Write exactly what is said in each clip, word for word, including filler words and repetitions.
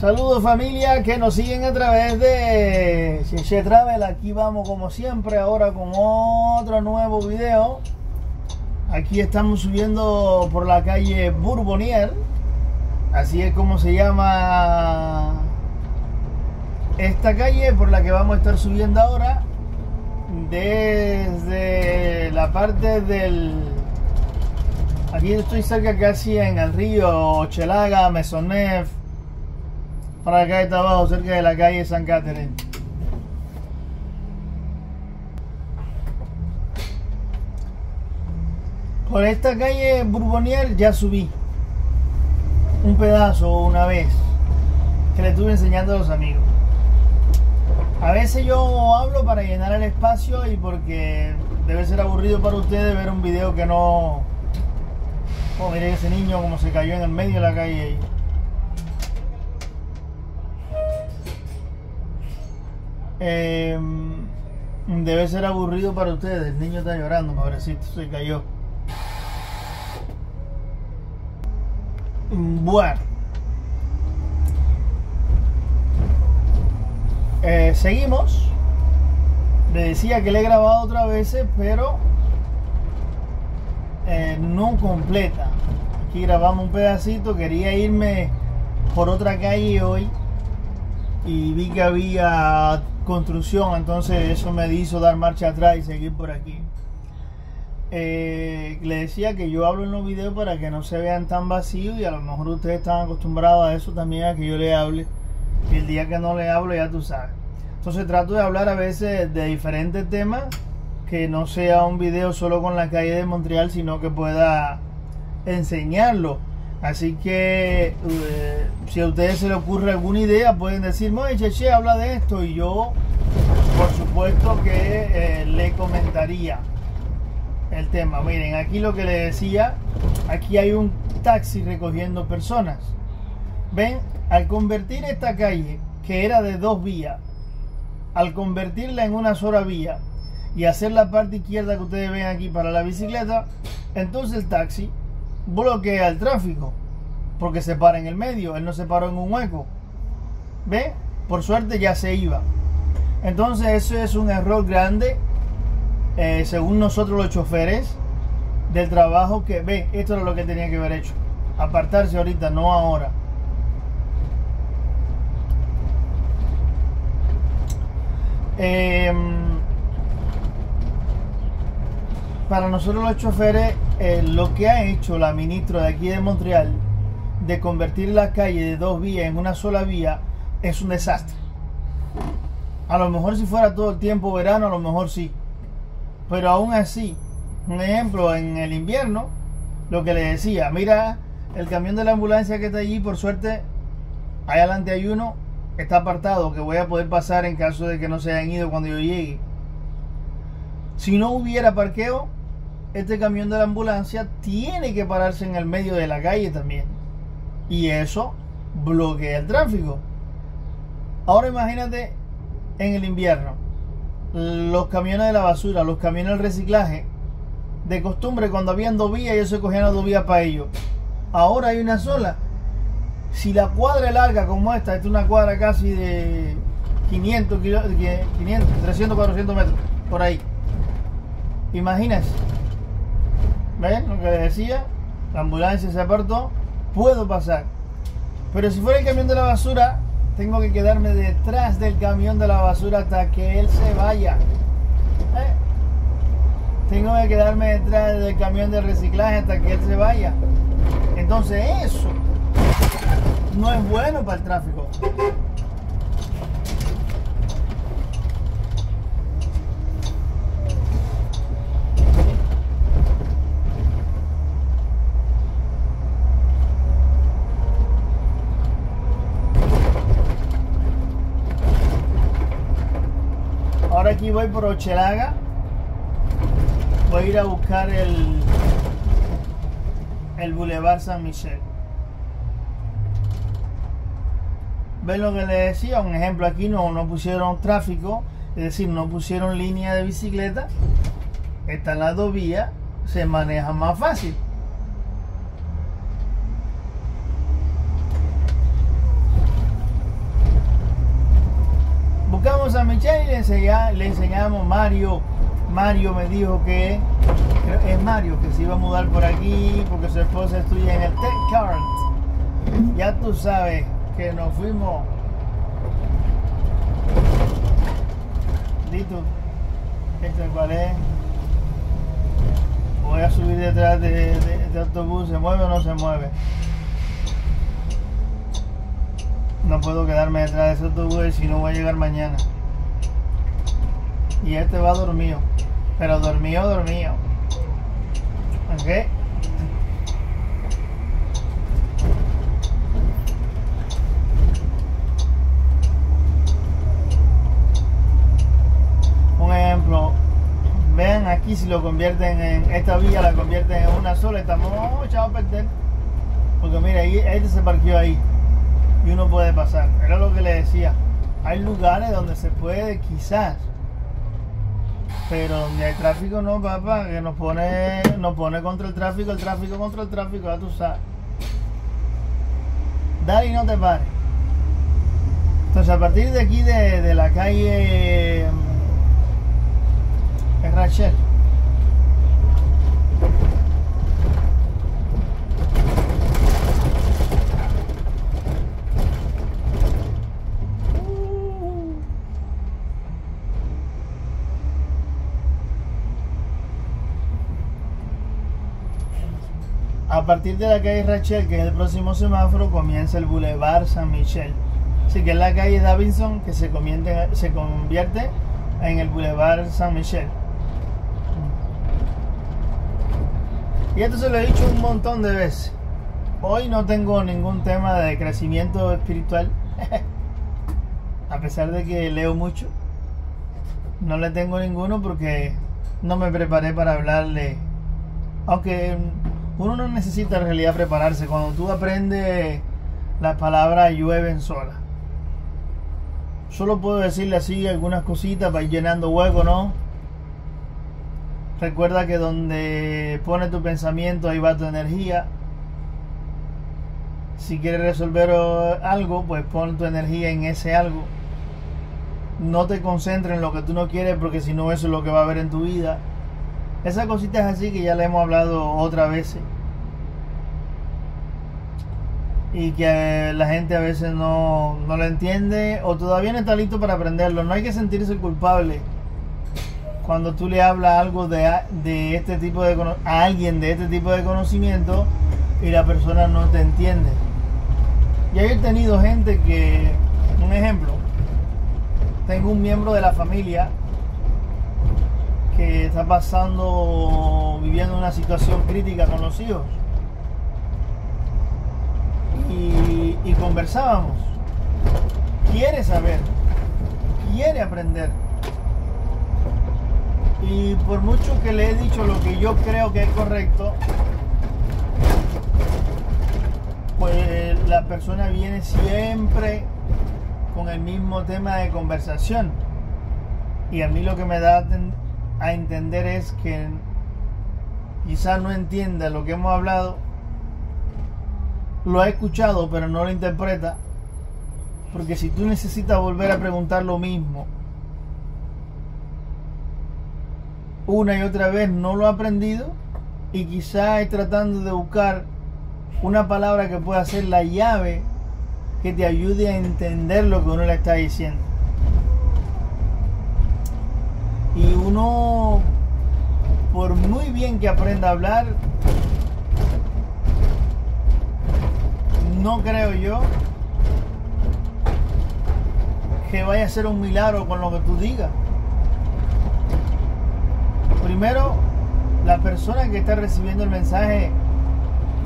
Saludos familia que nos siguen a través de Cinche Travel. Aquí vamos como siempre ahora con otro nuevo video. Aquí estamos subiendo por la calle Bourbonier, así es como se llama esta calle por la que vamos a estar subiendo ahora desde la parte del... Aquí estoy cerca casi en el río Ochelaga, Mesonef. Para acá está abajo, cerca de la calle San Catherine. Por esta calle Bourbonial ya subí un pedazo una vez que le estuve enseñando a los amigos. A veces yo hablo para llenar el espacio y porque debe ser aburrido para ustedes ver un video que no... Oh, miren ese niño como se cayó en el medio de la calle ahí. Eh, debe ser aburrido para ustedes. El niño está llorando, pobrecito, se cayó. Bueno, eh, seguimos. Le decía que le he grabado otras veces, pero eh, no completa. Aquí grabamos un pedacito. Quería irme por otra calle hoy y vi que había construcción, entonces eso me hizo dar marcha atrás y seguir por aquí. Eh, le decía que yo hablo en los videos para que no se vean tan vacíos y a lo mejor ustedes están acostumbrados a eso también, a que yo le hable, y el día que no le hablo ya tú sabes. Entonces trato de hablar a veces de diferentes temas, que no sea un video solo con la calle de Montreal, sino que pueda enseñarlo. Así que eh, si a ustedes se les ocurre alguna idea, pueden decirme, oye, che, che, habla de esto, y yo por supuesto que eh, le comentaría el tema. Miren, aquí lo que les decía, aquí hay un taxi recogiendo personas. Ven, al convertir esta calle, que era de dos vías, al convertirla en una sola vía y hacer la parte izquierda que ustedes ven aquí para la bicicleta, entonces el taxi bloquea el tráfico porque se para en el medio. Él no se paró en un hueco, ¿ve? Por suerte ya se iba. Entonces eso es un error grande, eh, según nosotros los choferes, del trabajo que ve. Esto era lo que tenía que haber hecho, apartarse ahorita, no ahora. eh, Para nosotros los choferes, eh, lo que ha hecho la ministra de aquí de Montreal, de convertir la calle de dos vías en una sola vía, es un desastre. A lo mejor si fuera todo el tiempo verano, a lo mejor sí. Pero aún así, un ejemplo, en el invierno, lo que le decía, mira, el camión de la ambulancia que está allí, por suerte, ahí adelante hay uno, está apartado, que voy a poder pasar en caso de que no se hayan ido cuando yo llegue. Si no hubiera parqueo, este camión de la ambulancia tiene que pararse en el medio de la calle también, y eso bloquea el tráfico. Ahora imagínate en el invierno, los camiones de la basura, los camiones del reciclaje, de costumbre cuando habían dos vías ellos se cogían las dos vías para ellos. Ahora hay una sola. Si la cuadra es larga como esta, esta es una cuadra casi de quinientos, quinientos, trescientos, cuatrocientos metros, por ahí. Imagínense, ¿ven lo que les decía? La ambulancia se apartó, puedo pasar. Pero si fuera el camión de la basura, tengo que quedarme detrás del camión de la basura hasta que él se vaya. ¿Eh? Tengo que quedarme detrás del camión de reciclaje hasta que él se vaya. Entonces eso no es bueno para el tráfico. Aquí voy por Ochelaga, voy a ir a buscar el el Boulevard Saint-Michel. ¿Ven lo que les decía? Un ejemplo, aquí no, no pusieron tráfico, es decir, no pusieron línea de bicicleta, están las dos vías, se maneja más fácil. enseña, le enseñamos. Mario, Mario me dijo que es Mario que se iba a mudar por aquí porque su esposa estudia en el Tech Cart. Ya tú sabes que nos fuimos. Dito, ¿esto cuál es? Voy a subir detrás de, de, de este autobús. ¿Se mueve o no se mueve? No puedo quedarme detrás de ese autobús, si no voy a llegar mañana. Y este va dormido. Pero dormido, dormido. ¿Ok? Un ejemplo. Vean aquí, si lo convierten en... Esta vía la convierten en una sola. Estamos echados a perder. Porque mira, este se parqueó ahí. Y uno puede pasar, era lo que le decía. Hay lugares donde se puede, quizás, pero donde hay tráfico no, papá, que nos pone, nos pone contra el tráfico, el tráfico contra el tráfico, ya tú sabes. Dale y no te pares. Entonces, a partir de aquí, de, de la calle es Rachel. A partir de la calle Rachel, que es el próximo semáforo, comienza el Boulevard Saint-Michel. Así que es la calle Davidson que se convierte, se convierte en el Boulevard Saint-Michel. Y esto se lo he dicho un montón de veces. Hoy no tengo ningún tema de crecimiento espiritual. A pesar de que leo mucho, no le tengo ninguno porque no me preparé para hablarle. Aunque... uno no necesita en realidad prepararse. Cuando tú aprendes, las palabras llueven solas. Solo puedo decirle así algunas cositas para ir llenando hueco, ¿no? Recuerda que donde pones tu pensamiento, ahí va tu energía. Si quieres resolver algo, pues pon tu energía en ese algo. No te concentres en lo que tú no quieres, porque si no, eso es lo que va a haber en tu vida. Esas cositas así que ya le hemos hablado otras veces y que la gente a veces no, no lo entiende o todavía no está listo para aprenderlo. No hay que sentirse culpable cuando tú le hablas algo de, de este tipo de, a alguien de este tipo de conocimiento y la persona no te entiende. Ya he tenido gente que, un ejemplo, tengo un miembro de la familia que está pasando, viviendo una situación crítica con los hijos y, y conversábamos. Quiere saber, quiere aprender, y por mucho que le he dicho lo que yo creo que es correcto, pues la persona viene siempre con el mismo tema de conversación, y a mí lo que me da a entender es que quizás no entienda lo que hemos hablado, lo ha escuchado pero no lo interpreta, porque si tú necesitas volver a preguntar lo mismo una y otra vez, no lo ha aprendido y quizás es tratando de buscar una palabra que pueda ser la llave que te ayude a entender lo que uno le está diciendo. Y uno, por muy bien que aprenda a hablar, no creo yo que vaya a ser un milagro con lo que tú digas. Primero, la persona que está recibiendo el mensaje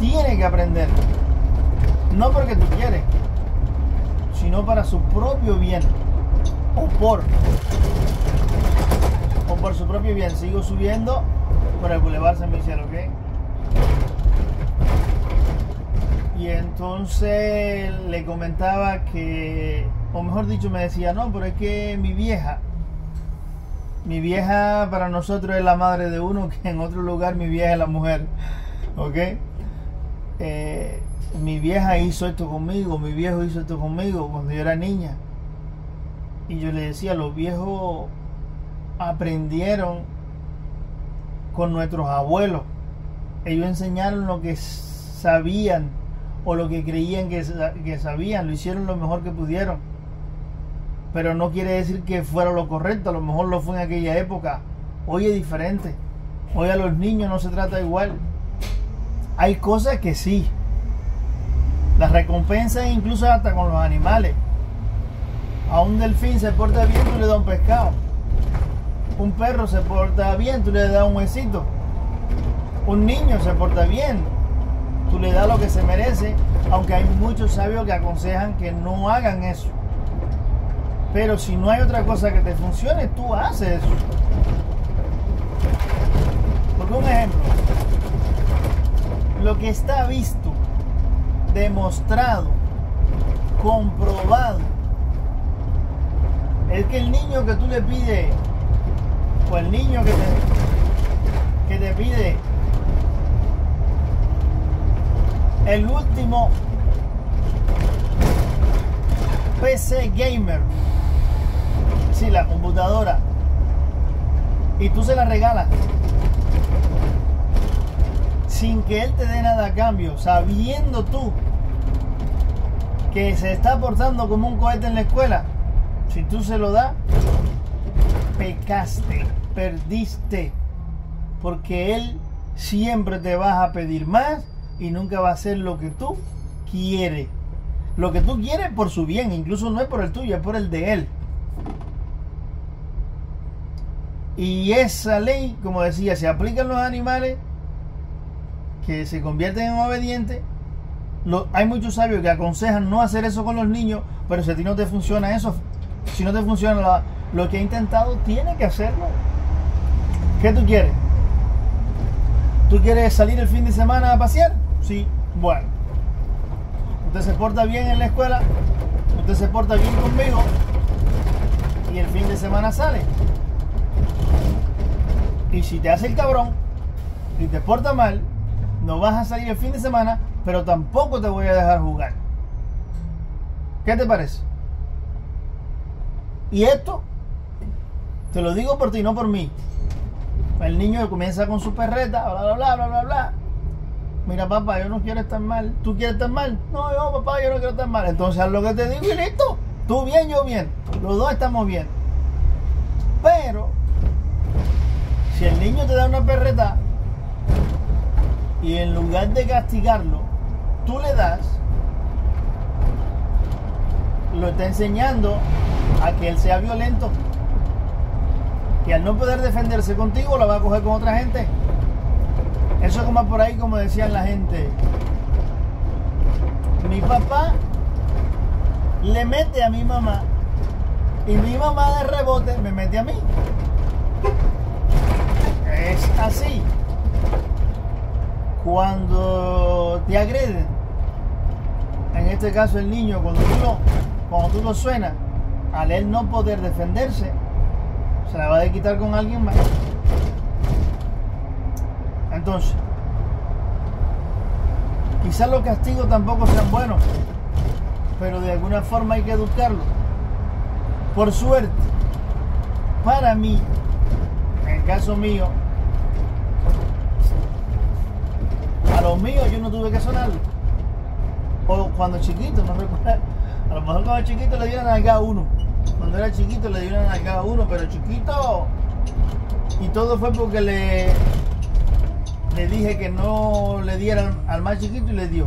tiene que aprender. No porque tú quieres, sino para su propio bien o por... o por su propio bien. Sigo subiendo por el Boulevard Saint-Michel, ¿ok? Y entonces le comentaba que, o mejor dicho, me decía, no, pero es que mi vieja, mi vieja para nosotros es la madre de uno, que en otro lugar mi vieja es la mujer, ¿ok? Eh, mi vieja hizo esto conmigo, mi viejo hizo esto conmigo cuando yo era niña. Y yo le decía, los viejos aprendieron con nuestros abuelos. Ellos enseñaron lo que sabían o lo que creían que, que sabían, lo hicieron lo mejor que pudieron. Pero no quiere decir que fuera lo correcto, a lo mejor lo fue en aquella época. Hoy es diferente. Hoy a los niños no se trata igual. Hay cosas que sí. Las recompensas incluso hasta con los animales. A un delfín se porta bien, tú le das un pescado. Un perro se porta bien, tú le das un huesito. Un niño se porta bien, tú le das lo que se merece, aunque hay muchos sabios que aconsejan que no hagan eso. Pero si no hay otra cosa que te funcione, tú haces eso. Porque un ejemplo, lo que está visto, demostrado, comprobado, es que el niño que tú le pides, o el niño que te, que te pide el último P C gamer, sí, la computadora, y tú se la regalas sin que él te dé nada a cambio, sabiendo tú que se está portando como un cohete en la escuela, si tú se lo das, pecaste, perdiste, porque él siempre te va a pedir más y nunca va a hacer lo que tú quieres. Lo que tú quieres por su bien, incluso no es por el tuyo, es por el de él. Y esa ley, como decía, se aplica en los animales que se convierten en obedientes. Lo, hay muchos sabios que aconsejan no hacer eso con los niños, pero si a ti no te funciona eso, si no te funciona la, lo que ha intentado, tiene que hacerlo. ¿Qué tú quieres? ¿Tú quieres salir el fin de semana a pasear? Sí, bueno. Usted se porta bien en la escuela, usted se porta bien conmigo y el fin de semana sale. Y si te hace el cabrón y te porta mal, no vas a salir el fin de semana, pero tampoco te voy a dejar jugar. ¿Qué te parece? Y esto, te lo digo por ti, no por mí. El niño comienza con su perreta, bla, bla, bla, bla, bla, bla. Mira, papá, yo no quiero estar mal. ¿Tú quieres estar mal? No, yo, papá, yo no quiero estar mal. Entonces, haz lo que te digo y listo. Tú bien, yo bien. Los dos estamos bien. Pero, si el niño te da una perreta y en lugar de castigarlo, tú le das, lo está enseñando a que él sea violento. Y al no poder defenderse contigo, la va a coger con otra gente. Eso es como por ahí, como decían la gente. Mi papá le mete a mi mamá y mi mamá de rebote me mete a mí. Es así. Cuando te agreden, en este caso el niño, cuando tú lo, cuando tú lo suenas, al él no poder defenderse, se la va a quitar con alguien más. Entonces, quizás los castigos tampoco sean buenos, pero de alguna forma hay que educarlos. Por suerte, para mí, en el caso mío, a los míos yo no tuve que sonarlo. O cuando chiquito, no recuerdo. A lo mejor cuando chiquito le dieron a cada uno. Cuando era chiquito le dieron a cada uno, pero chiquito. Y todo fue porque le... le dije que no le diera al más chiquito y le dio.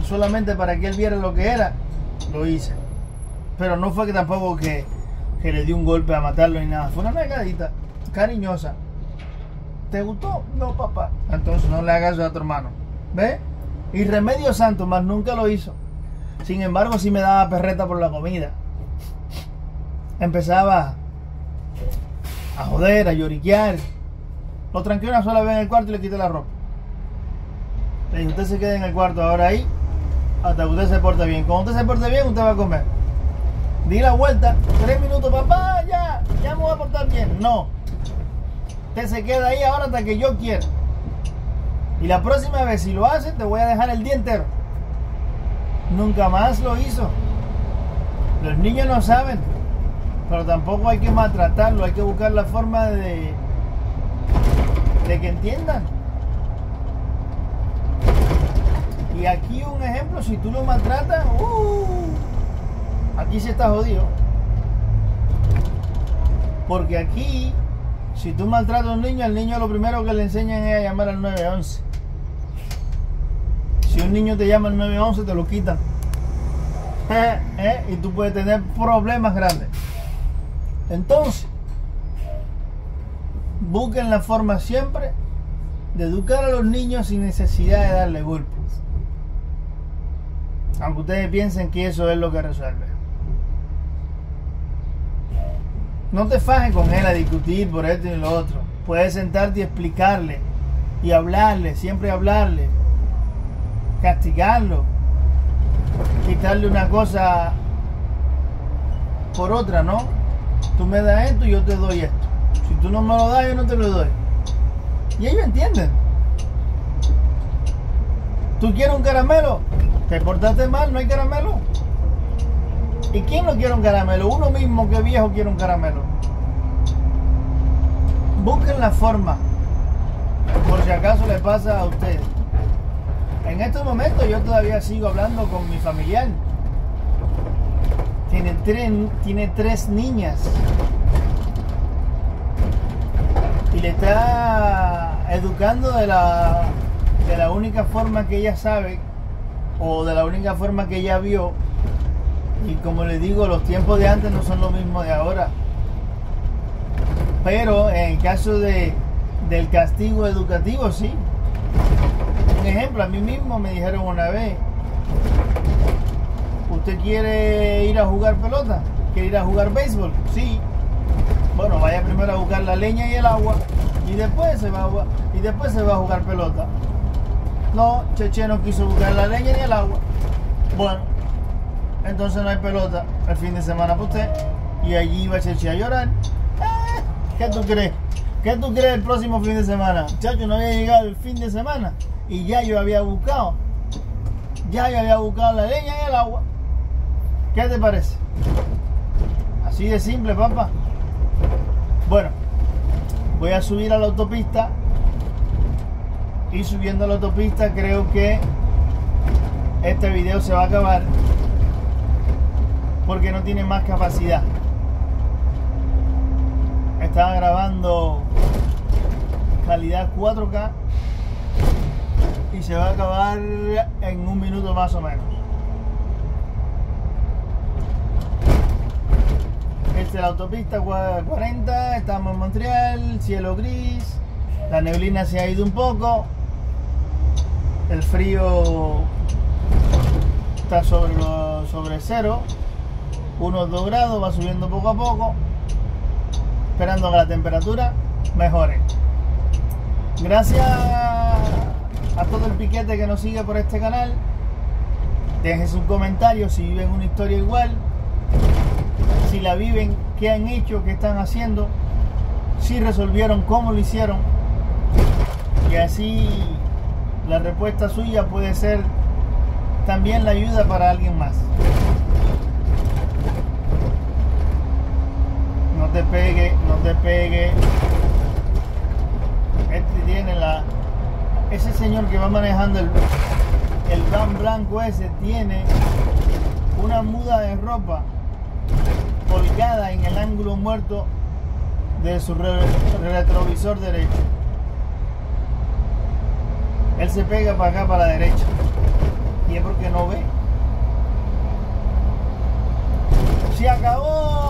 Y solamente para que él viera lo que era, lo hice. Pero no fue que tampoco que, que le di un golpe a matarlo ni nada. Fue una negadita cariñosa. ¿Te gustó? No, papá. Entonces no le hagas a tu hermano. ¿Ves? Y remedio santo, más nunca lo hizo. Sin embargo, sí me daba perreta por la comida. Empezaba a joder, a lloriquear. Lo tranqué una sola vez en el cuarto y le quité la ropa. Le dije, usted se queda en el cuarto ahora ahí hasta que usted se porte bien. Cuando usted se porte bien, usted va a comer. Di la vuelta, tres minutos, papá, ya, ya me voy a portar bien. No. Usted se queda ahí ahora hasta que yo quiera. Y la próxima vez, si lo hace, te voy a dejar el día entero. Nunca más lo hizo. Los niños no saben. Pero tampoco hay que maltratarlo, hay que buscar la forma de, de que entiendan. Y aquí un ejemplo, si tú lo maltratas, uh, aquí se está jodido. Porque aquí, si tú maltratas a un niño, al niño lo primero que le enseñan es a llamar al nueve once. Si un niño te llama al nueve once, te lo quitan. Eh, eh, y tú puedes tener problemas grandes. Entonces, busquen la forma siempre de educar a los niños sin necesidad de darle golpes. Aunque ustedes piensen que eso es lo que resuelve. No te fajes con él a discutir por esto y lo otro. Puedes sentarte y explicarle. Y hablarle, siempre hablarle. Castigarlo. Quitarle una cosa por otra, ¿no? Tú me das esto y yo te doy esto. Si tú no me lo das, yo no te lo doy. Y ellos entienden. ¿Tú quieres un caramelo? ¿Te portaste mal? ¿No hay caramelo? ¿Y quién no quiere un caramelo? Uno mismo que viejo quiere un caramelo. Busquen la forma, por si acaso le pasa a ustedes. En estos momentos yo todavía sigo hablando con mi familiar. Tiene tres, tiene tres niñas. Y le está educando de la, de la única forma que ella sabe, o de la única forma que ella vio. Y como les digo, los tiempos de antes no son los mismos de ahora. Pero en el caso de, del castigo educativo, sí. Un ejemplo, a mí mismo me dijeron una vez: ¿usted quiere ir a jugar pelota? ¿Quiere ir a jugar béisbol? Sí. Bueno, vaya primero a buscar la leña y el agua, y después se va a, y después se va a jugar pelota. No, Cheche no quiso buscar la leña ni el agua. Bueno, entonces no hay pelota el fin de semana para usted. Y allí iba Cheche a llorar. Ah, ¿qué tú crees? ¿Qué tú crees el próximo fin de semana? Chacho, no había llegado el fin de semana y ya yo había buscado. Ya yo había buscado la leña y el agua. ¿Qué te parece? Así de simple, papá. Bueno, voy a subir a la autopista. Y subiendo a la autopista creo que este video se va a acabar, porque no tiene más capacidad. Estaba grabando calidad cuatro K y se va a acabar en un minuto más o menos. Esta es la autopista cuarenta, estamos en Montreal, cielo gris, la neblina se ha ido un poco, el frío está sobre, lo, sobre cero, unos dos grados, va subiendo poco a poco, esperando que la temperatura mejore. Gracias a todo el piquete que nos sigue por este canal. Dejen sus comentarios si viven una historia igual, si la viven, qué han hecho, qué están haciendo, si resolvieron, cómo lo hicieron, y así la respuesta suya puede ser también la ayuda para alguien más. No te pegue, no te pegue. Este tiene la... Ese señor que va manejando el, el van blanco ese tiene una muda de ropa colgada en el ángulo muerto de su re, retrovisor derecho. Él se pega para acá, para la derecha. Y es porque no ve. ¡Se acabó!